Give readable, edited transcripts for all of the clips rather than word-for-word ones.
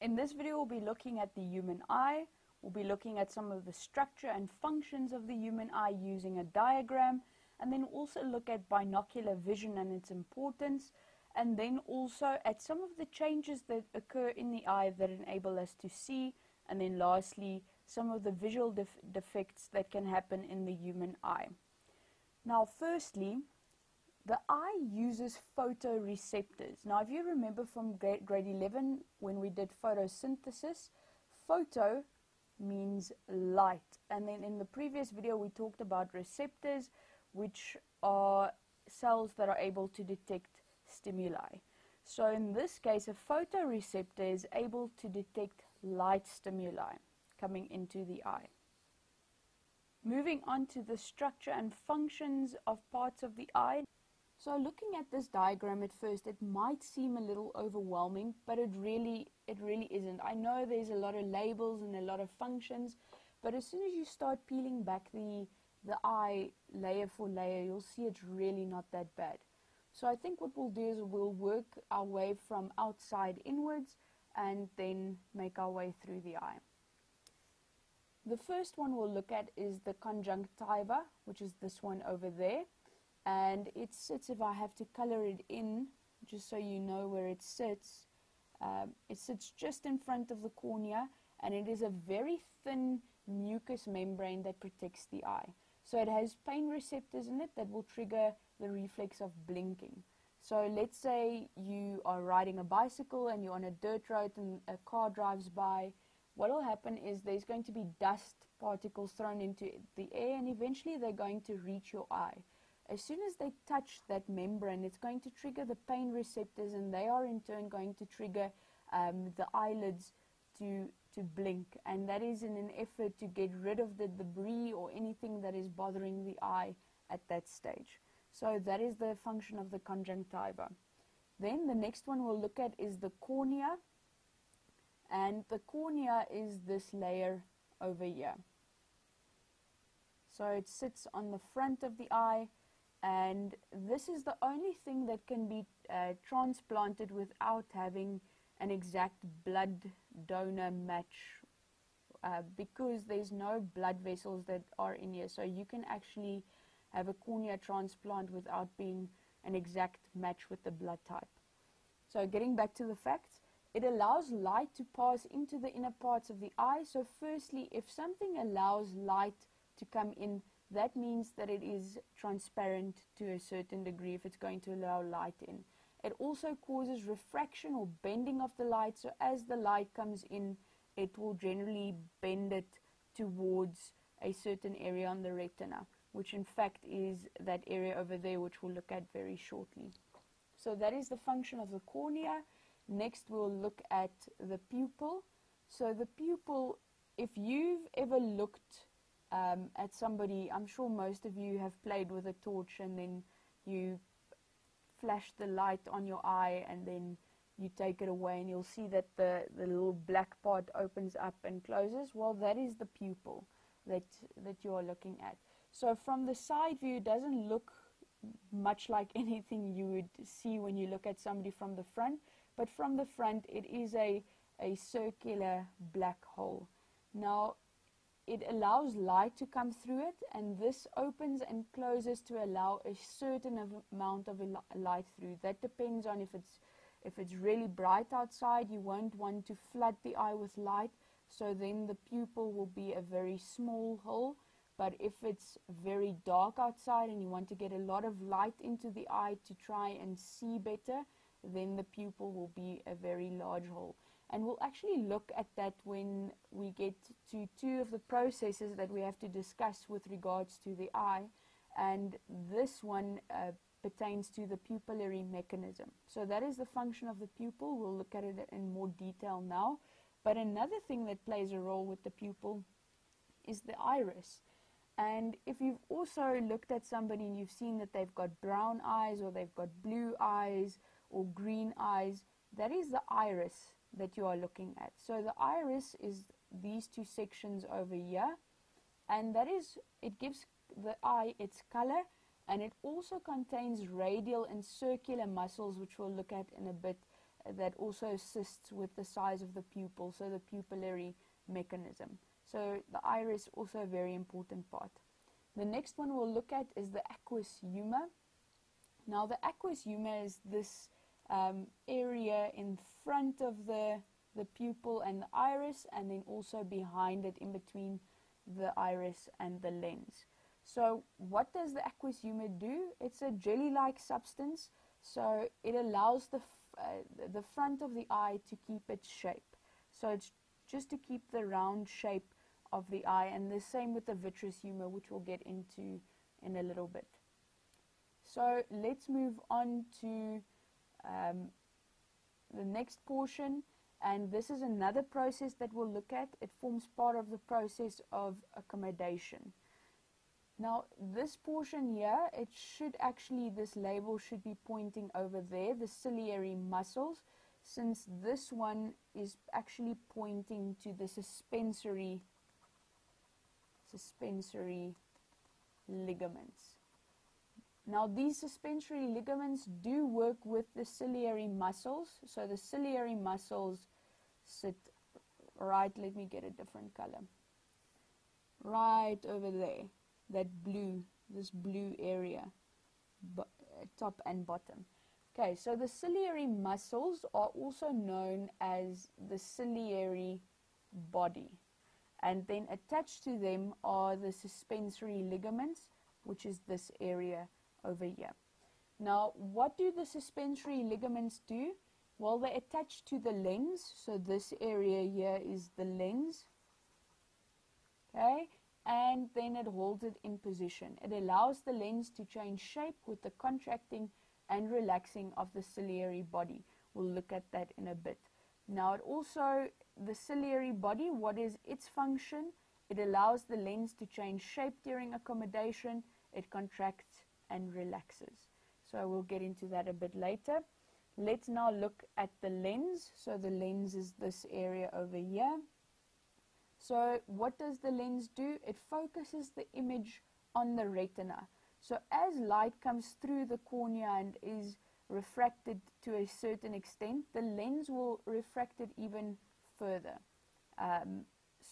In this video, we'll be looking at the human eye. We'll be looking at some of the structure and functions of the human eye using a diagram, and then also look at binocular vision and its importance, and then also at some of the changes that occur in the eye that enable us to see, and then lastly, some of the visual defects that can happen in the human eye. Now, firstly, the eye uses photoreceptors. Now, if you remember from grade 11 when we did photosynthesis, photo means light. And then in the previous video, we talked about receptors, which are cells that are able to detect stimuli. So in this case, a photoreceptor is able to detect light stimuli coming into the eye. Moving on to the structure and functions of parts of the eye. So looking at this diagram at first, it might seem a little overwhelming, but it really isn't. I know there's a lot of labels and a lot of functions, but as soon as you start peeling back the eye layer for layer, you'll see it's really not that bad. So I think what we'll do is we'll work our way from outside inwards and then make our way through the eye. The first one we'll look at is the conjunctiva, which is this one over there. And it sits, if I have to color it in, just so you know where it sits just in front of the cornea, and it is a very thin mucous membrane that protects the eye. So it has pain receptors in it that will trigger the reflex of blinking. So let's say you are riding a bicycle and you're on a dirt road and a car drives by. What will happen is there's going to be dust particles thrown into the air, and eventually they're going to reach your eye. As soon as they touch that membrane, it's going to trigger the pain receptors, and they are in turn going to trigger the eyelids to blink. And that is in an effort to get rid of the debris or anything that is bothering the eye at that stage. So that is the function of the conjunctiva. Then the next one we'll look at is the cornea. And the cornea is this layer over here. So it sits on the front of the eye, and this is the only thing that can be transplanted without having an exact blood donor match, because there's no blood vessels that are in here. So you can actually have a cornea transplant without being an exact match with the blood type. So getting back to the facts, it allows light to pass into the inner parts of the eye. So firstly, if something allows light to come in, that means that it is transparent to a certain degree if it's going to allow light in. It also causes refraction or bending of the light. So as the light comes in, it will generally bend it towards a certain area on the retina, which in fact is that area over there, which we'll look at very shortly. So that is the function of the cornea. Next, we'll look at the pupil. So the pupil, if you've ever looked at somebody, I'm sure most of you have played with a torch and then you flash the light on your eye and then you take it away, and you'll see that the little black part opens up and closes. Well, that is the pupil that you are looking at. So from the side view, it doesn't look much like anything you would see when you look at somebody from the front, but from the front it is a circular black hole. Now, it allows light to come through it, and this opens and closes to allow a certain amount of light through. That depends on if it's really bright outside, you won't want to flood the eye with light, so then the pupil will be a very small hole. But if it's very dark outside and you want to get a lot of light into the eye to try and see better, then the pupil will be a very large hole. And we'll actually look at that when we get to two of the processes that we have to discuss with regards to the eye. And this one pertains to the pupillary mechanism. So that is the function of the pupil. We'll look at it in more detail now. But another thing that plays a role with the pupil is the iris. And if you've also looked at somebody and you've seen that they've got brown eyes, or they've got blue eyes or green eyes, that is the iris that you are looking at. So the iris is these two sections over here, and that is, it gives the eye its color, and it also contains radial and circular muscles, which we'll look at in a bit, that also assists with the size of the pupil, so the pupillary mechanism. So the iris also a very important part. The next one we'll look at is the aqueous humor. Now the aqueous humor is this area in front of the pupil and the iris, and then also behind it in between the iris and the lens. So what does the aqueous humor do? It's a jelly-like substance, so it allows the front of the eye to keep its shape. So it's just to keep the round shape of the eye, and the same with the vitreous humor, which we'll get into in a little bit. So let's move on to the next portion, and this is another process that we'll look at. It forms part of the process of accommodation. Now this portion here, it should actually, this label should be pointing over there, the ciliary muscles, since this one is actually pointing to the suspensory ligaments. Now these suspensory ligaments do work with the ciliary muscles, so the ciliary muscles sit right, let me get a different color, right over there, that blue, this blue area, top and bottom. Okay, so the ciliary muscles are also known as the ciliary body, and then attached to them are the suspensory ligaments, which is this area over here. Now what do the suspensory ligaments do? Well, they attach to the lens, so this area here is the lens, okay, and then it holds it in position. It allows the lens to change shape with the contracting and relaxing of the ciliary body. We'll look at that in a bit. Now it also, the ciliary body, what is its function? It allows the lens to change shape during accommodation. It contracts and relaxes. So we'll get into that a bit later. Let's now look at the lens. So the lens is this area over here. So what does the lens do? It focuses the image on the retina. So as light comes through the cornea and is refracted to a certain extent, the lens will refract it even further.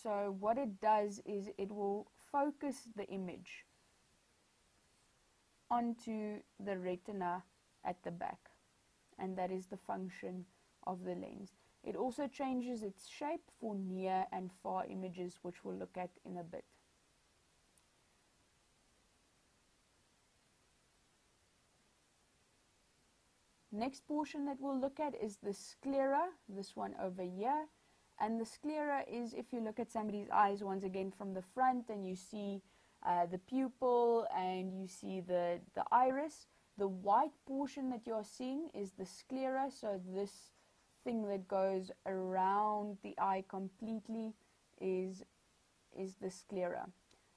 So what it does is it will focus the image onto the retina at the back, and that is the function of the lens. It also changes its shape for near and far images, which we'll look at in a bit. Next portion that we'll look at is the sclera, this one over here. And the sclera is, if you look at somebody's eyes once again from the front and you see the pupil and you see the iris, the white portion that you're seeing is the sclera, so this thing that goes around the eye completely is the sclera.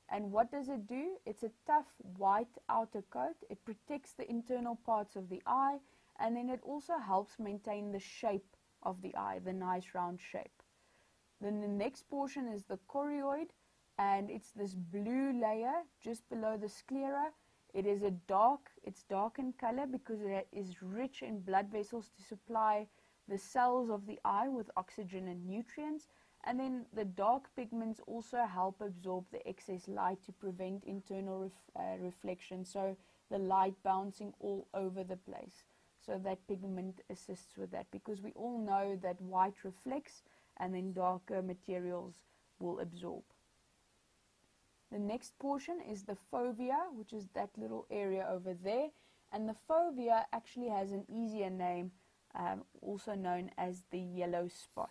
And what does it do? It's a tough white outer coat. It protects the internal parts of the eye, and then it also helps maintain the shape of the eye, the nice round shape. Then the next portion is the choroid, and it's this blue layer just below the sclera. It is dark in color because it is rich in blood vessels to supply the cells of the eye with oxygen and nutrients, and then the dark pigments also help absorb the excess light to prevent internal reflection, so the light bouncing all over the place. So that pigment assists with that, because we all know that white reflects and then darker materials will absorb. The next portion is the fovea, which is that little area over there, and the fovea actually has an easier name, also known as the yellow spot.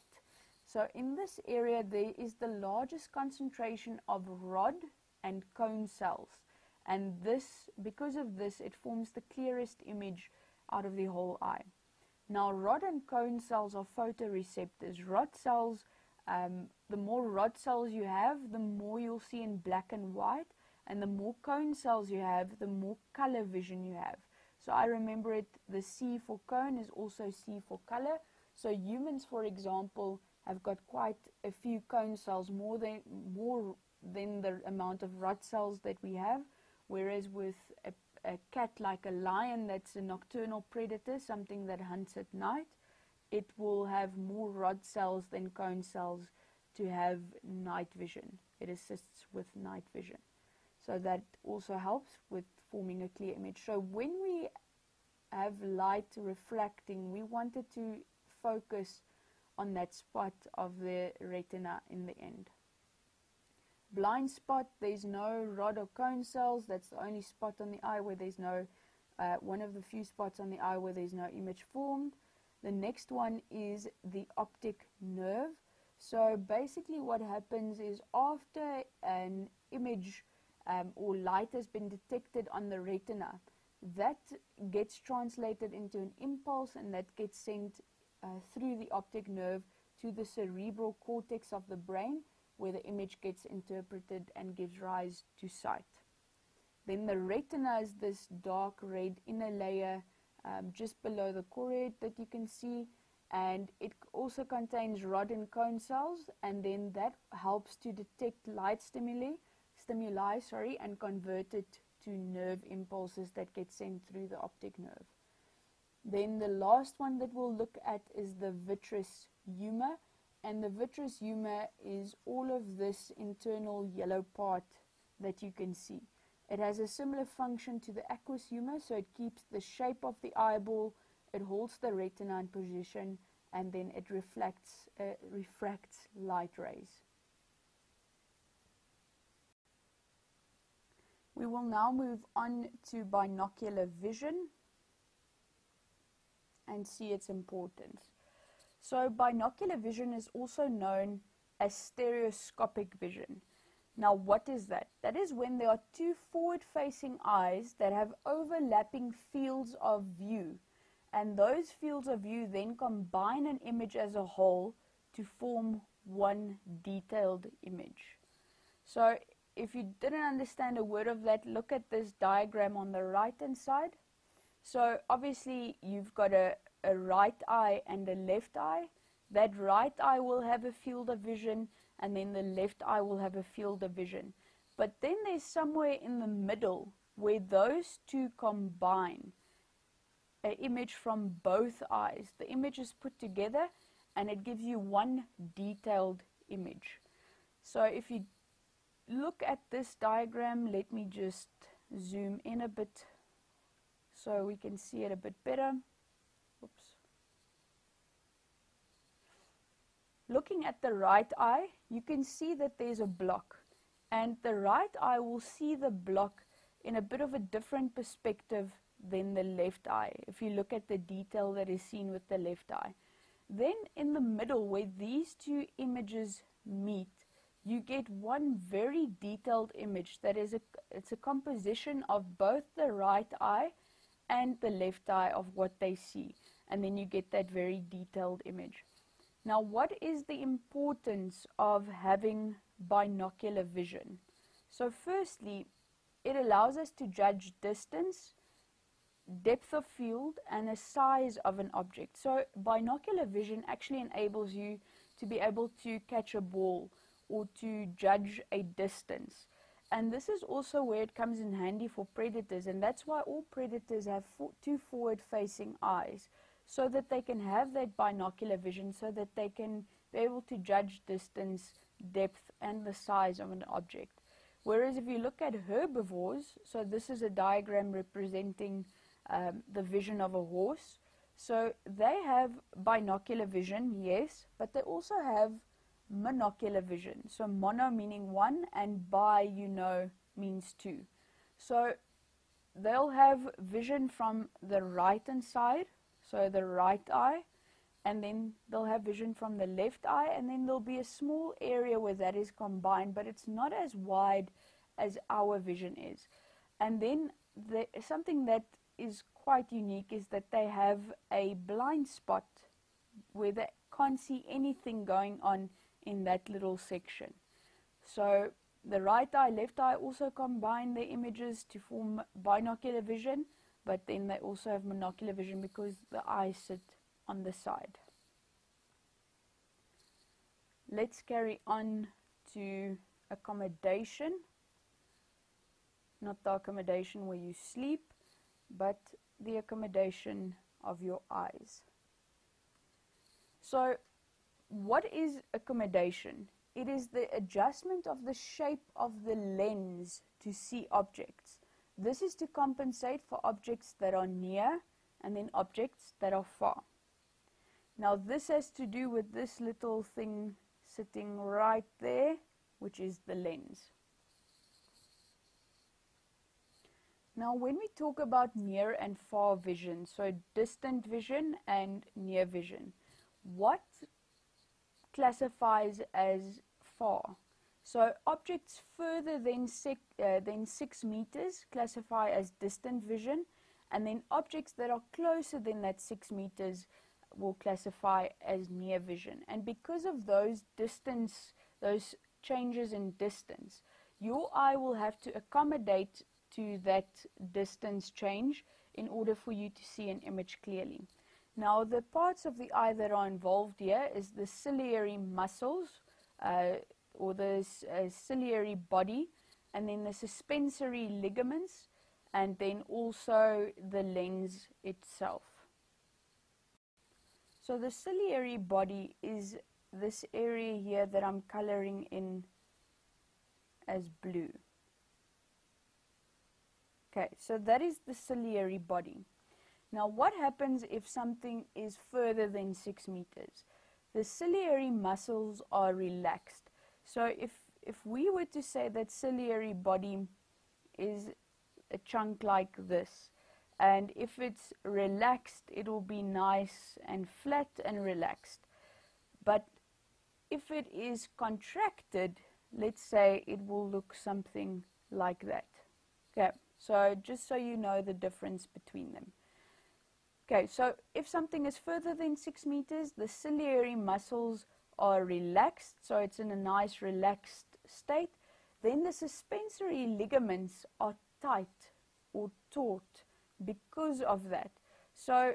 So in this area there is the largest concentration of rod and cone cells, and this, because of this, it forms the clearest image out of the whole eye. Now rod and cone cells are photoreceptors. Rod cells, the more rod cells you have, the more you'll see in black and white, and the more cone cells you have, the more color vision you have. So I remember it, the C for cone is also C for color. So humans, for example, have got quite a few cone cells, more than the amount of rod cells that we have, whereas with a cat like a lion, that's a nocturnal predator, something that hunts at night, it will have more rod cells than cone cells to have night vision. It assists with night vision. So that also helps with forming a clear image. So when we have light reflecting, we wanted to focus on that spot of the retina in the end. Blind spot, there's no rod or cone cells. That's the only spot on the eye where there's no, one of the few spots on the eye where there's no image formed. The next one is the optic nerve. So basically what happens is after an image or light has been detected on the retina, that gets translated into an impulse, and that gets sent through the optic nerve to the cerebral cortex of the brain, where the image gets interpreted and gives rise to sight. Then the retina is this dark red inner layer just below the choroid that you can see, and it also contains rod and cone cells, and then that helps to detect light stimuli, and convert it to nerve impulses that get sent through the optic nerve. Then the last one that we'll look at is the vitreous humor, and the vitreous humor is all of this internal yellow part that you can see. It has a similar function to the aqueous humor, so it keeps the shape of the eyeball, it holds the retina in position, and then it refracts light rays. We will now move on to binocular vision and see its importance. So binocular vision is also known as stereoscopic vision. Now what is that? That is when there are two forward-facing eyes that have overlapping fields of view, and those fields of view then combine an image as a whole to form one detailed image. So if you didn't understand a word of that, look at this diagram on the right-hand side. So obviously you've got a right eye and a left eye. That right eye will have a field of vision, and then the left eye will have a field of vision. But then there's somewhere in the middle where those two combine an image from both eyes. The image is put together and it gives you one detailed image. So if you look at this diagram, let me just zoom in a bit so we can see it a bit better. Oops. Looking at the right eye, you can see that there's a block, and the right eye will see the block in a bit of a different perspective than the left eye, if you look at the detail that is seen with the left eye. Then in the middle, where these two images meet, you get one very detailed image that is it's a composition of both the right eye and the left eye of what they see, and then you get that very detailed image. Now, what is the importance of having binocular vision? So firstly, it allows us to judge distance, depth of field, and the size of an object. So binocular vision actually enables you to be able to catch a ball or to judge a distance. And this is also where it comes in handy for predators, and that's why all predators have two forward-facing eyes, so that they can have that binocular vision, so that they can be able to judge distance, depth, and the size of an object. Whereas if you look at herbivores, so this is a diagram representing the vision of a horse, so they have binocular vision, yes, but they also have monocular vision. So mono meaning one, and bi, means two. So they'll have vision from the right hand side, so the right eye, and then they'll have vision from the left eye, and then there'll be a small area where that is combined, but it's not as wide as our vision is. And then something that is quite unique is that they have a blind spot where they can't see anything going on in that little section. So the right eye, left eye also combine their images to form binocular vision, but then they also have monocular vision because the eyes sit on the side. Let's carry on to accommodation. Not the accommodation where you sleep, but the accommodation of your eyes. So what is accommodation? It is the adjustment of the shape of the lens to see objects. This is to compensate for objects that are near and then objects that are far. Now this has to do with this little thing sitting right there, which is the lens. Now when we talk about near and far vision, so distant vision and near vision, what classifies as far? So objects further than 6 meters classify as distant vision, and then objects that are closer than that 6 meters will classify as near vision. And because of those distance, those changes in distance, your eye will have to accommodate to that distance change in order for you to see an image clearly. Now the parts of the eye that are involved here is the ciliary muscles, or the ciliary body, and then the suspensory ligaments, and then also the lens itself. So the ciliary body is this area here that I'm coloring in as blue. Okay, so that is the ciliary body. Now what happens if something is further than 6 meters? The ciliary muscles are relaxed. So if we were to say that ciliary body is a chunk like this, and if it's relaxed, it will be nice and flat and relaxed. But if it is contracted, let's say it will look something like that. Okay, so just so you know the difference between them. Okay, so if something is further than 6 meters, the ciliary muscles are relaxed, so it's in a nice relaxed state. Then the suspensory ligaments are tight or taut because of that. So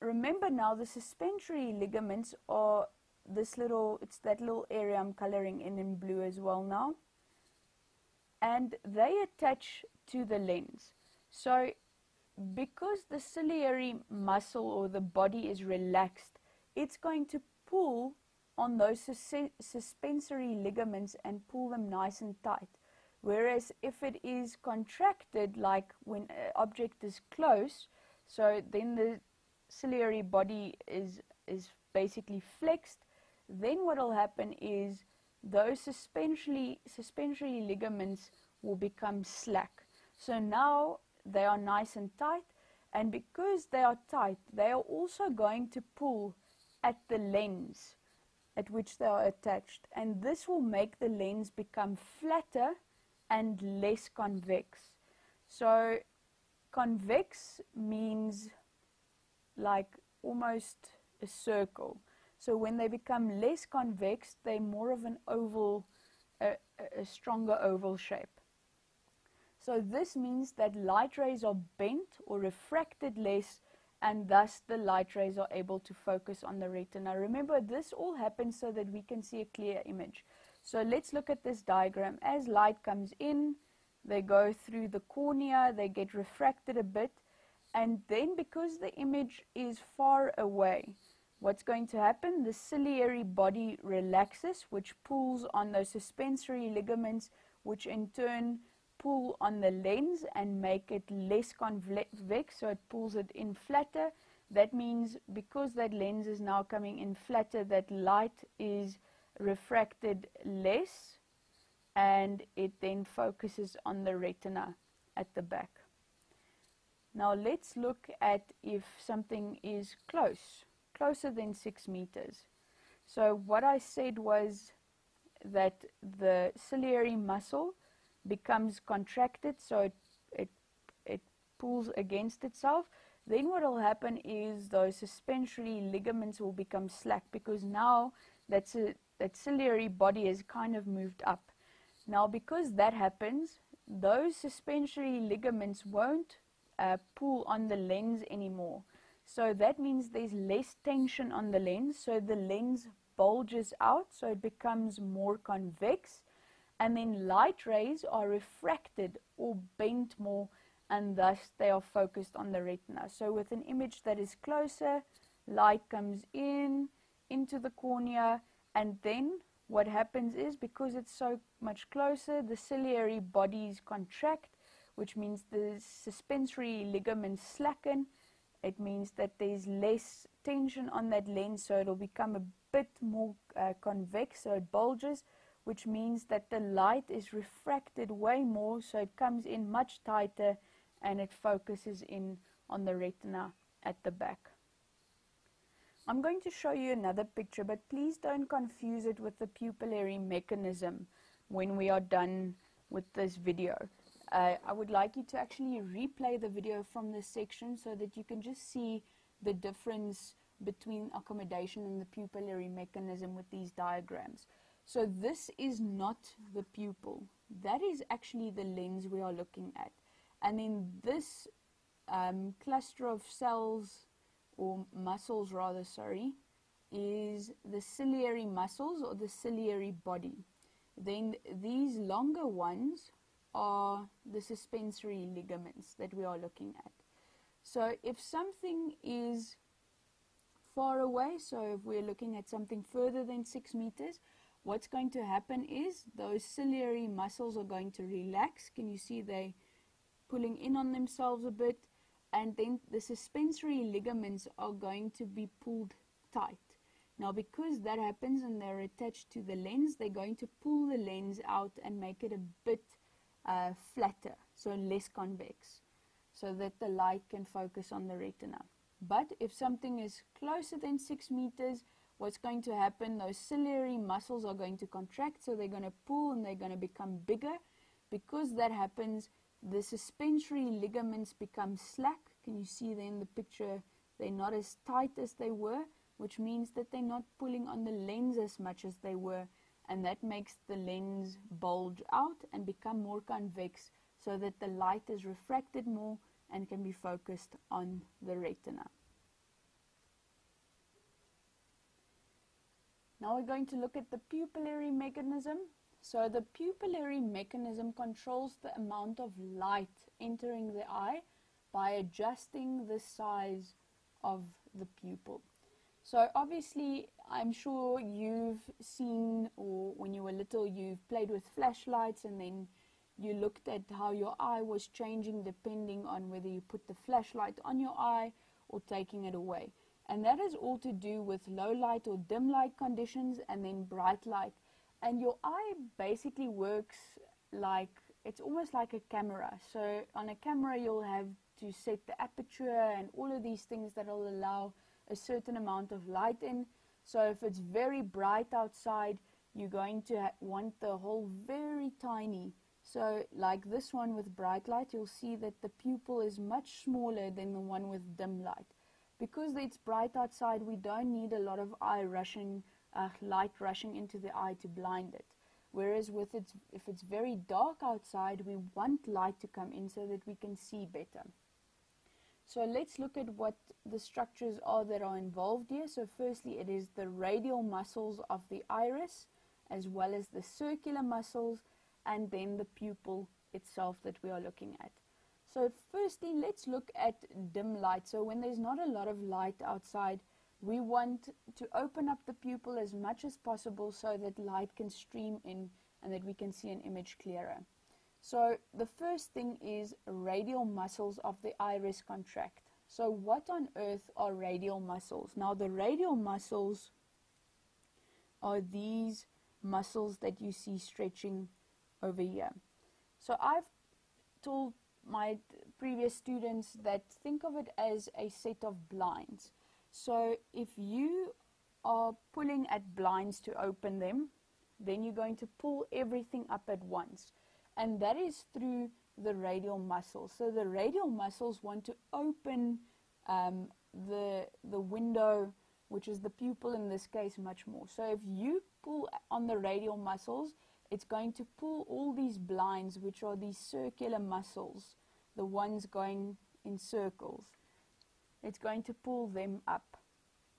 remember now, the suspensory ligaments are this little, it's that little area I'm coloring in blue as well now, and they attach to the lens. So because the ciliary muscle or the body is relaxed, it's going to pull on those suspensory ligaments and pull them nice and tight. Whereas if it is contracted, like when an object is close, so then the ciliary body is basically flexed, then what will happen is those suspensory ligaments will become slack. So now they are nice and tight, and because they are tight, they are also going to pull at the lens at which they are attached, and this will make the lens become flatter and less convex. So convex means like almost a circle. So when they become less convex, they're more of an oval, a stronger oval shape. So this means that light rays are bent or refracted less, and thus the light rays are able to focus on the retina. Remember, this all happens so that we can see a clear image. So let's look at this diagram. As light comes in, they go through the cornea, they get refracted a bit, and then because the image is far away, what's going to happen? The ciliary body relaxes, which pulls on those suspensory ligaments, which in turn pull on the lens and make it less convex, so it pulls it in flatter. That means because that lens is now coming in flatter, that light is refracted less, and it then focuses on the retina at the back. Now let's look at if something is closer than 6 meters. So what I said was that the ciliary muscle becomes contracted, so it pulls against itself. Then what will happen is those suspensory ligaments will become slack, because now that ciliary body has kind of moved up. Now because that happens, those suspensory ligaments won't pull on the lens anymore. So that means there's less tension on the lens, so the lens bulges out, so it becomes more convex, and then light rays are refracted or bent more, and thus they are focused on the retina. So with an image that is closer, light comes in, into the cornea, and then what happens is, because it's so much closer, the ciliary bodies contract, which means the suspensory ligaments slacken. It means that there's less tension on that lens, so it'll become a bit more convex, so it bulges, which means that the light is refracted way more, so it comes in much tighter and it focuses in on the retina at the back. I'm going to show you another picture, but please don't confuse it with the pupillary mechanism when we are done with this video. I would like you to actually replay the video from this section so that you can just see the difference between accommodation and the pupillary mechanism with these diagrams. So this is not the pupil. That is actually the lens we are looking at. And in this cluster of cells, or muscles rather, sorry, is the ciliary muscles or the ciliary body. Then these longer ones are the suspensory ligaments that we are looking at. So if something is far away, so if we're looking at something further than 6 meters, what's going to happen is those ciliary muscles are going to relax. Can you see they pulling in on themselves a bit? And then the suspensory ligaments are going to be pulled tight. Now, because that happens and they're attached to the lens, they're going to pull the lens out and make it a bit flatter, so less convex, so that the light can focus on the retina. But if something is closer than 6 meters, what's going to happen, those ciliary muscles are going to contract, so they're going to pull and they're going to become bigger. Because that happens, the suspensory ligaments become slack. Can you see there in the picture, they're not as tight as they were, which means that they're not pulling on the lens as much as they were, and that makes the lens bulge out and become more convex, so that the light is refracted more and can be focused on the retina. Now we're going to look at the pupillary mechanism. So the pupillary mechanism controls the amount of light entering the eye by adjusting the size of the pupil. So obviously, I'm sure you've seen, or when you were little, you've played with flashlights and then you looked at how your eye was changing depending on whether you put the flashlight on your eye or taking it away. And that is all to do with low light or dim light conditions and then bright light. And your eye basically works like, it's almost like a camera. So on a camera, you'll have to set the aperture and all of these things that will allow a certain amount of light in. So if it's very bright outside, you're going to want the hole very tiny. So like this one with bright light, you'll see that the pupil is much smaller than the one with dim light. Because it's bright outside, we don't need a lot of light rushing into the eye to blind it. Whereas if it's very dark outside, we want light to come in so that we can see better. So let's look at what the structures are that are involved here. So firstly, it is the radial muscles of the iris, as well as the circular muscles, and then the pupil itself that we are looking at. So firstly, let's look at dim light. So when there's not a lot of light outside, we want to open up the pupil as much as possible so that light can stream in and that we can see an image clearer. So the first thing is radial muscles of the iris contract. So what on earth are radial muscles? Now the radial muscles are these muscles that you see stretching over here. So I've told my previous students that think of it as a set of blinds. So if you are pulling at blinds to open them, then you're going to pull everything up at once. And that is through the radial muscles. So the radial muscles want to open the window, which is the pupil in this case, much more. So if you pull on the radial muscles, it's going to pull all these blinds, which are these circular muscles, the ones going in circles. It's going to pull them up.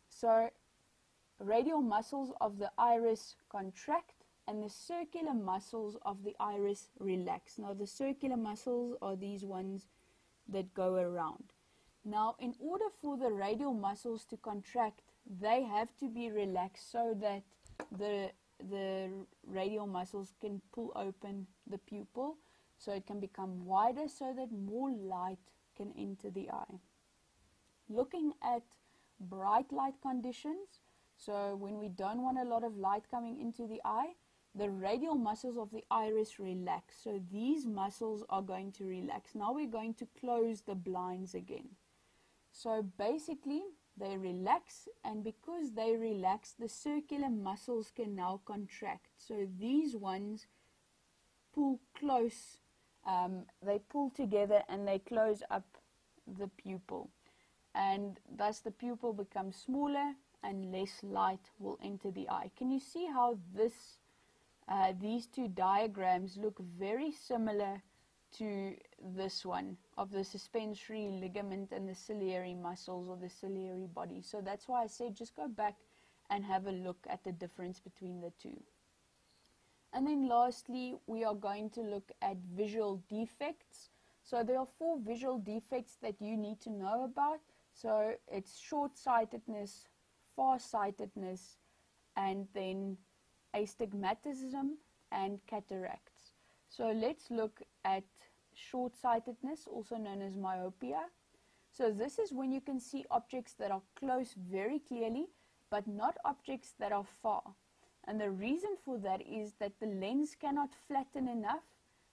So radial muscles of the iris contract and the circular muscles of the iris relax. Now the circular muscles are these ones that go around. Now in order for the radial muscles to contract, they have to be relaxed so that the radial muscles can pull open the pupil so it can become wider so that more light can enter the eye. Looking at bright light conditions, so when we don't want a lot of light coming into the eye, the radial muscles of the iris relax. So these muscles are going to relax. Now we're going to close the blinds again. So basically they relax, and because they relax, the circular muscles can now contract. So these ones pull close, they pull together and they close up the pupil. And thus the pupil becomes smaller and less light will enter the eye. Can you see how this these two diagrams look very similar to this one of the suspensory ligament and the ciliary muscles or the ciliary body? So that's why I said just go back and have a look at the difference between the two. And then lastly, we are going to look at visual defects. So there are 4 visual defects that you need to know about. So it's short-sightedness, far-sightedness, and then astigmatism and cataracts. So let's look at short-sightedness, also known as myopia. So this is when you can see objects that are close very clearly, but not objects that are far. And the reason for that is that the lens cannot flatten enough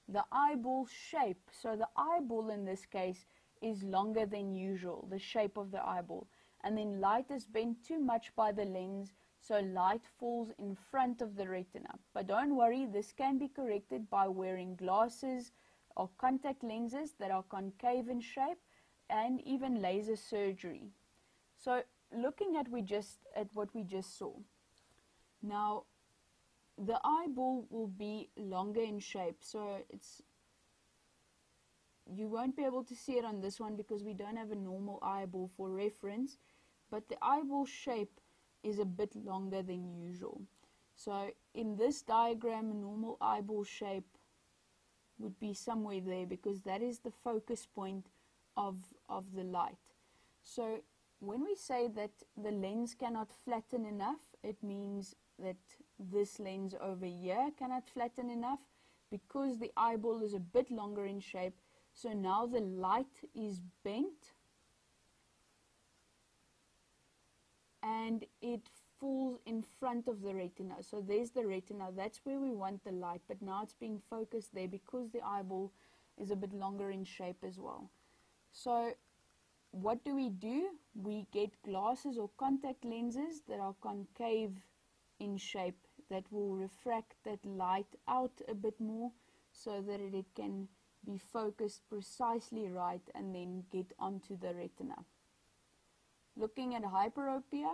the eyeball shape. So the eyeball in this case is longer than usual, the shape of the eyeball. And then light is bent too much by the lens, so light falls in front of the retina. But don't worry, this can be corrected by wearing glasses or contact lenses that are concave in shape, and even laser surgery. So looking at what we just saw. Now the eyeball will be longer in shape, so you won't be able to see it on this one because we don't have a normal eyeball for reference, but the eyeball shape is a bit longer than usual. So in this diagram, a normal eyeball shape would be somewhere there because that is the focus point of the light. So when we say that the lens cannot flatten enough, it means that this lens over here cannot flatten enough because the eyeball is a bit longer in shape. So now the light is bent and it falls in front of the retina. So there's the retina, that's where we want the light, but now it's being focused there because the eyeball is a bit longer in shape as well. So what do? We get glasses or contact lenses that are concave in shape that will refract that light out a bit more so that it can be focused precisely right and then get onto the retina. Looking at hyperopia,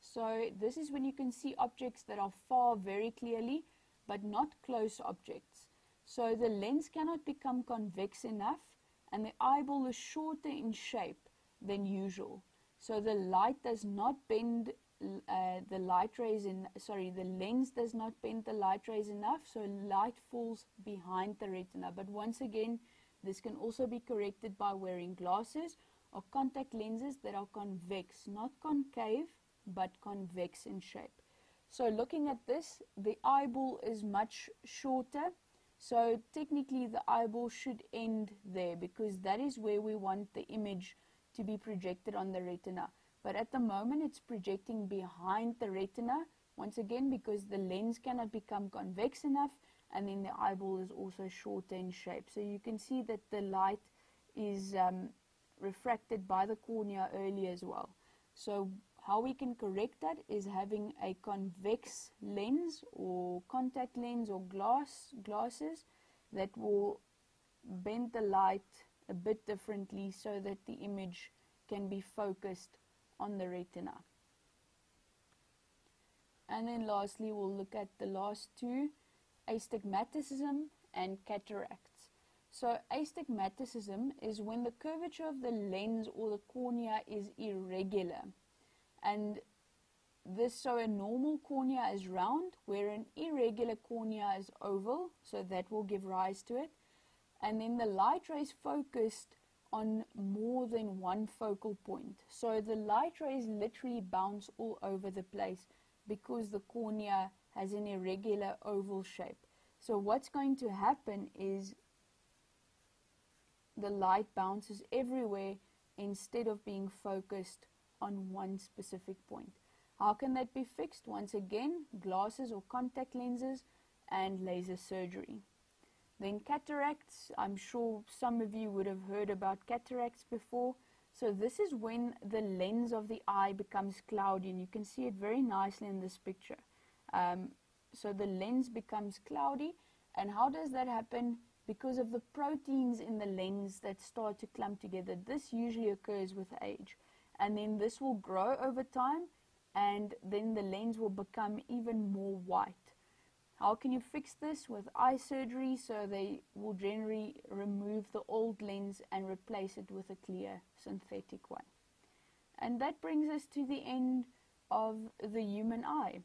so this is when you can see objects that are far very clearly but not close objects. So the lens cannot become convex enough and the eyeball is shorter in shape than usual. So the light does not bend the lens does not bend the light rays enough, so light falls behind the retina. But once again, this can also be corrected by wearing glasses or contact lenses that are convex, not concave, but convex in shape. So looking at this, the eyeball is much shorter. So technically the eyeball should end there because that is where we want the image to be projected on the retina. But at the moment it's projecting behind the retina, once again because the lens cannot become convex enough, and then the eyeball is also shorter in shape. So you can see that the light is refracted by the cornea early as well. So how we can correct that is having a convex lens or contact lens or glasses that will bend the light a bit differently so that the image can be focused on the retina. And then lastly, we'll look at the last two, astigmatism and cataracts. So astigmatism is when the curvature of the lens or the cornea is irregular. And this, so a normal cornea is round, where an irregular cornea is oval, so that will give rise to it. And then the light rays focused on more than one focal point. So the light rays literally bounce all over the place because the cornea has an irregular oval shape. So what's going to happen is the light bounces everywhere instead of being focused on one specific point. How can that be fixed? Once again, glasses or contact lenses and laser surgery. Then cataracts. I'm sure some of you would have heard about cataracts before. So this is when the lens of the eye becomes cloudy, and you can see it very nicely in this picture. So the lens becomes cloudy, and how does that happen? Because of the proteins in the lens that start to clump together. This usually occurs with age, and then this will grow over time, and then the lens will become even more white. How can you fix this? With eye surgery. So they will generally remove the old lens and replace it with a clear synthetic one. And that brings us to the end of the human eye.